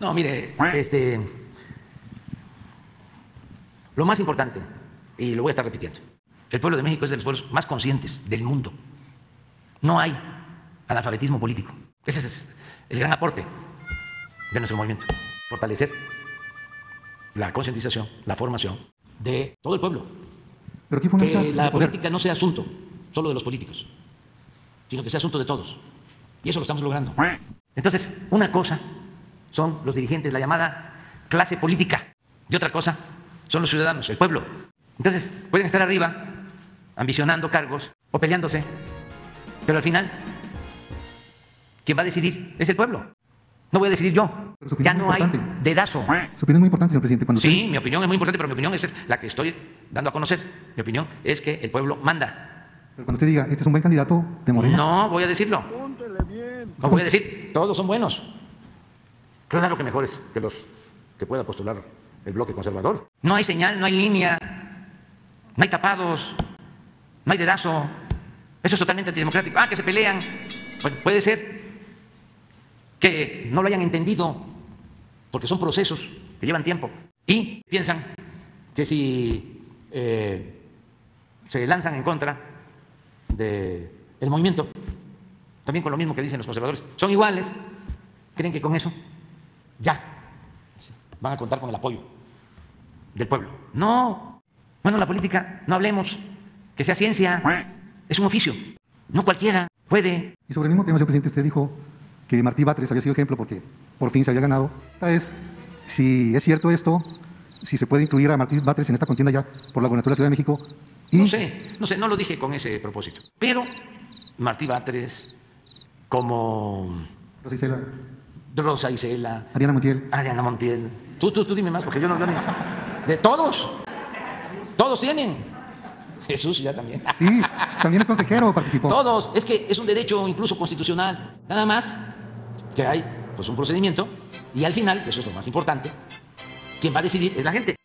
No, mire, lo más importante, y lo voy a estar repitiendo, el pueblo de México es de los pueblos más conscientes del mundo. No hay analfabetismo político. Ese es el gran aporte de nuestro movimiento. Fortalecer la concientización, la formación de todo el pueblo. ¿Pero qué fue una que la política no sea asunto solo de los políticos, sino que sea asunto de todos. Y eso lo estamos logrando. Entonces, una cosa son los dirigentes, la llamada clase política, y otra cosa son los ciudadanos, el pueblo. Entonces, pueden estar arriba ambicionando cargos o peleándose, pero al final, quien va a decidir es el pueblo. No voy a decidir yo. Ya no hay dedazo. Su opinión es muy importante, señor presidente. Sí, mi opinión es muy importante, pero mi opinión es la que estoy dando a conocer. Mi opinión es que el pueblo manda. Pero cuando usted diga, este es un buen candidato de Morena. No voy a decirlo. No voy a decir, todos son buenos. Claro que mejores que los que pueda postular el bloque conservador. No hay señal, no hay línea, no hay tapados, no hay dedazo. Eso es totalmente antidemocrático. Ah, que se pelean. Bueno, puede ser que no lo hayan entendido, porque son procesos que llevan tiempo, y piensan que si se lanzan en contra del movimiento, también con lo mismo que dicen los conservadores, son iguales, creen que con eso ya van a contar con el apoyo del pueblo. No, bueno, la política, no hablemos, que sea ciencia, es un oficio, no cualquiera puede. Y sobre el mismo tema, señor presidente, usted dijo que Martí Batres había sido ejemplo porque por fin se había ganado. Es si es cierto esto, si se puede incluir a Martí Batres en esta contienda ya por la gobernatura de la Ciudad de México. Y... No sé, no lo dije con ese propósito. Pero Martí Batres, como Rosa Isela, Ariana Montiel. Tú dime más, porque yo no lo digo. De todos tienen. Jesús ya también. Sí, también es consejero, participó. Todos, es que es un derecho incluso constitucional. Nada más que hay pues un procedimiento y al final, que eso es lo más importante, quien va a decidir es la gente.